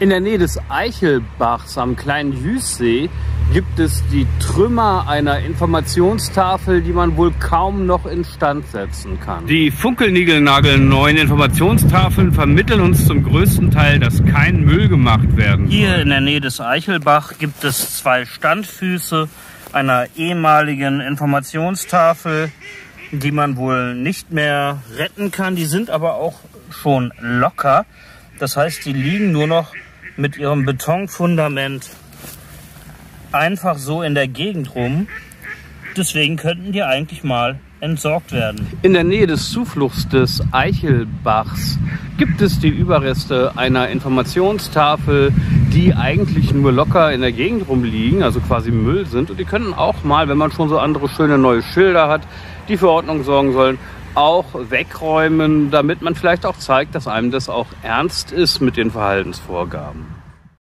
In der Nähe des Eichelbachs am kleinen Juessee gibt es die Trümmer einer Informationstafel, die man wohl kaum noch instand setzen kann. Die funkelnigelnagelneuen Informationstafeln vermitteln uns zum größten Teil, dass kein Müll gemacht werden soll. Hier in der Nähe des Eichelbach gibt es zwei Standfüße einer ehemaligen Informationstafel, die man wohl nicht mehr retten kann. Die sind aber auch schon locker. Das heißt, die liegen nur noch mit ihrem Betonfundament einfach so in der Gegend rum. Deswegen könnten die eigentlich mal entsorgt werden. In der Nähe des Zufluchts des Eichelbachs gibt es die Überreste einer Informationstafel, die eigentlich nur locker in der Gegend rumliegen, also quasi Müll sind. Und die könnten auch mal, wenn man schon so andere schöne neue Schilder hat, die für Ordnung sorgen sollen, auch wegräumen, damit man vielleicht auch zeigt, dass einem das auch ernst ist mit den Verhaltensvorgaben.